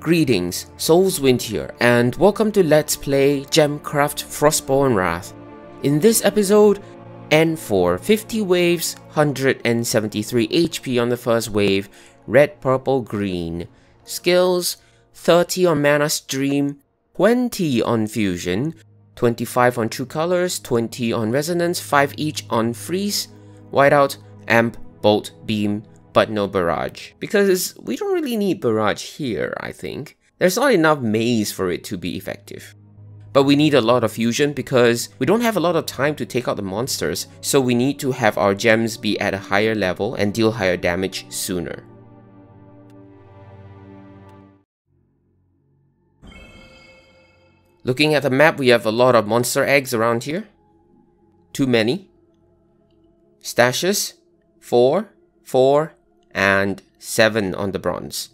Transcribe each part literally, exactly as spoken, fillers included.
Greetings, Soulswind here, and welcome to Let's Play Gemcraft Frostborn Wrath. In this episode, N four, fifty waves, one hundred seventy-three H P on the first wave, red, purple, green. Skills, thirty on Mana Stream, twenty on Fusion, twenty-five on True Colors, twenty on Resonance, five each on Freeze, Whiteout, Amp, Bolt, Beam, but no Barrage. Because we don't really need Barrage here, I think. There's not enough maze for it to be effective. But we need a lot of fusion because we don't have a lot of time to take out the monsters, so we need to have our gems be at a higher level and deal higher damage sooner. Looking at the map, we have a lot of monster eggs around here. Too many. Stashes, four, four, and seven on the bronze.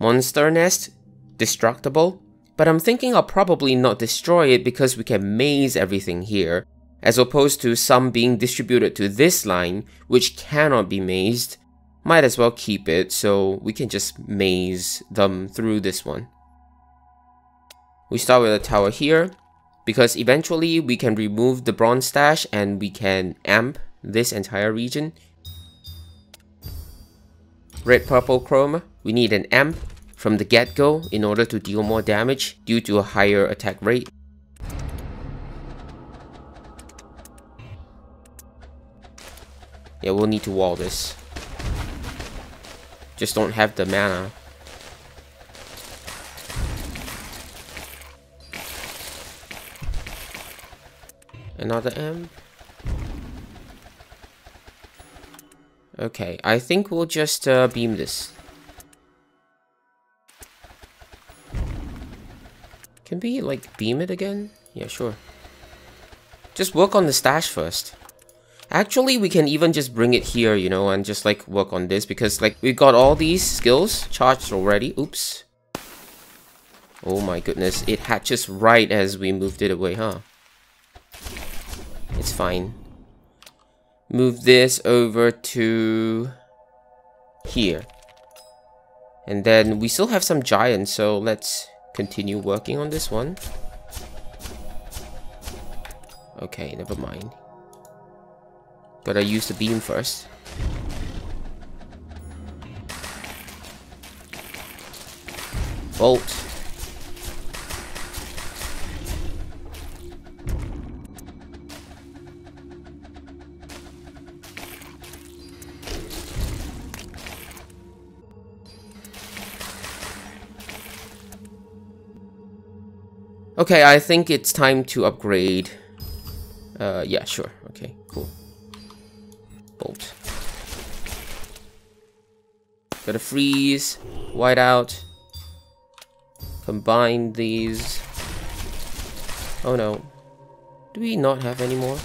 Monster nest, destructible, but I'm thinking I'll probably not destroy it because we can maze everything here, as opposed to some being distributed to this line, which cannot be mazed. Might as well keep it, so we can just maze them through this one. We start with a tower here, because eventually we can remove the bronze stash and we can amp this entire region. Red, purple, chroma. We need an amp from the get-go in order to deal more damage due to a higher attack rate. Yeah, we'll need to wall this. Just don't have the mana. Another amp. Okay, I think we'll just uh, beam this. Can we, like, beam it again? Yeah, sure. Just work on the stash first. Actually, we can even just bring it here, you know, and just, like, work on this. Because, like, we've got all these skills charged already. Oops. Oh my goodness, it hatches right as we moved it away, huh? It's fine. Move this over to here. And then we still have some giants, so let's continue working on this one. Okay, never mind. Gotta use the beam first. Bolt. Okay, I think it's time to upgrade. Uh, yeah, sure. Okay, cool. Bolt. Gotta freeze, white out. Combine these. Oh no. Do we not have any more?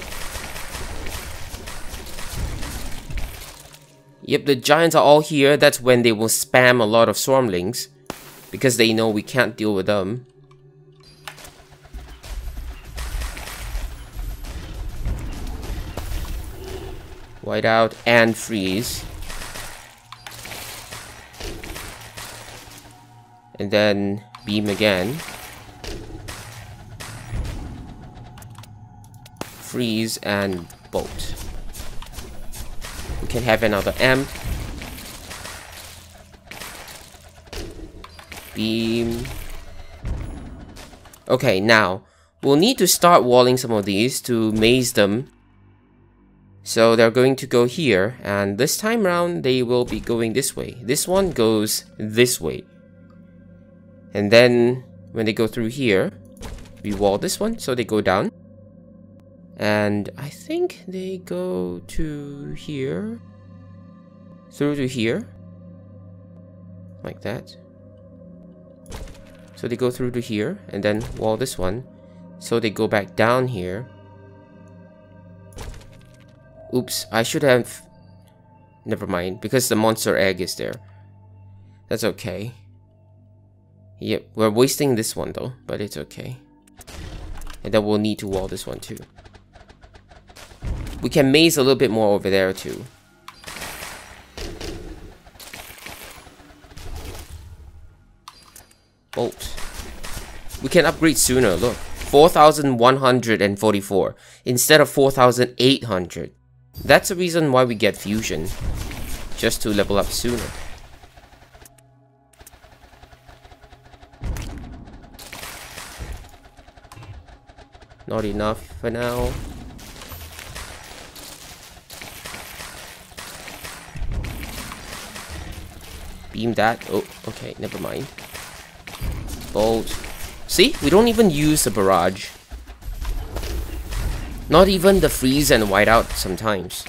Yep, the giants are all here. That's when they will spam a lot of swarmlings, because they know we can't deal with them. White out and freeze. And then beam again. Freeze and bolt. We can have another amp. Beam. Okay, now we'll need to start walling some of these to maze them. So they're going to go here, and this time round they will be going this way. This one goes this way. And then when they go through here, we wall this one, so they go down. And I think they go to here. Through to here. Like that. So they go through to here, and then wall this one. So they go back down here. Oops, I should have... Never mind, because the monster egg is there. That's okay. Yep, we're wasting this one though, but it's okay. And then we'll need to wall this one too. We can maze a little bit more over there too. Bolt. We can upgrade sooner, look. four thousand one hundred forty-four instead of four thousand eight hundred. That's the reason why we get fusion. Just to level up sooner. Not enough for now. Beam that. Oh, okay, never mind. Bolt. See, we don't even use the barrage. Not even the freeze and whiteout sometimes.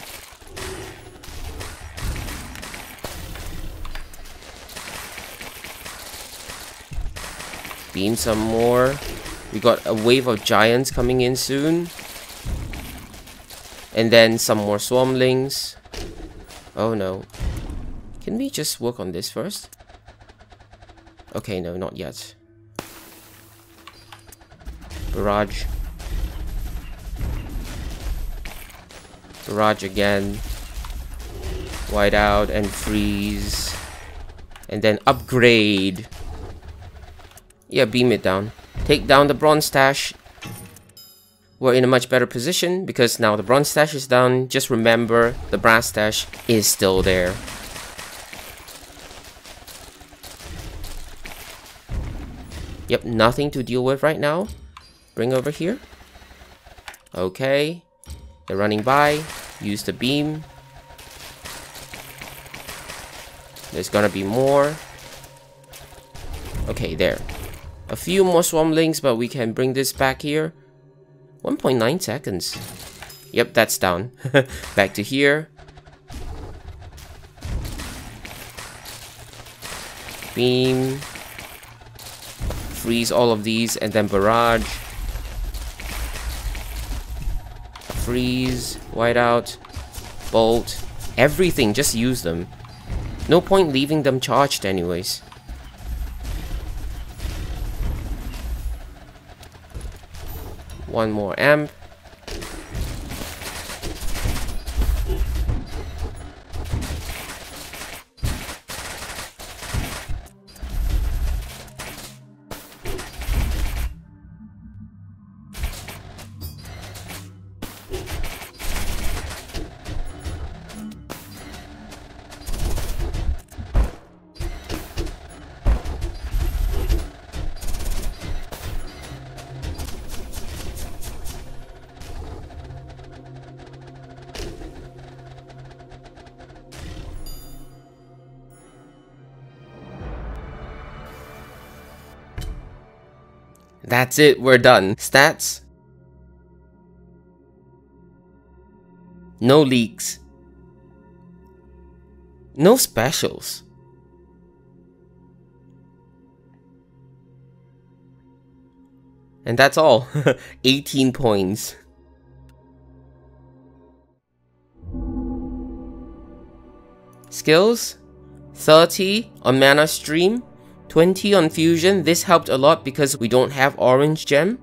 Beam some more. We got a wave of giants coming in soon. And then some more swarmlings. Oh no. Can we just work on this first? Okay, no, not yet. Barrage. Barrage again. White out and freeze. And then upgrade. Yeah, beam it down. Take down the bronze stash. We're in a much better position because now the bronze stash is down. Just remember, the brass stash is still there. Yep, nothing to deal with right now. Bring over here. Okay. They're running by. Use the beam. There's gonna be more. Okay, there. A few more swarmlings, but we can bring this back here. one point nine seconds. Yep, that's down. Back to here. Beam. Freeze all of these and then barrage. Freeze. Whiteout. Bolt. Everything, just use them. No point leaving them charged anyways. One more amp. That's it, we're done. Stats. No leaks. No specials. And that's all. eighteen points. Skills. thirty on mana stream. twenty on fusion, this helped a lot because we don't have orange gem.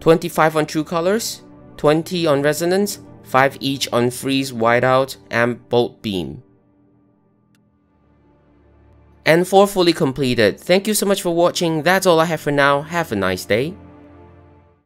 twenty-five on true colors, twenty on resonance, five each on freeze, whiteout, and bolt beam. And four fully completed. Thank you so much for watching, that's all I have for now, have a nice day.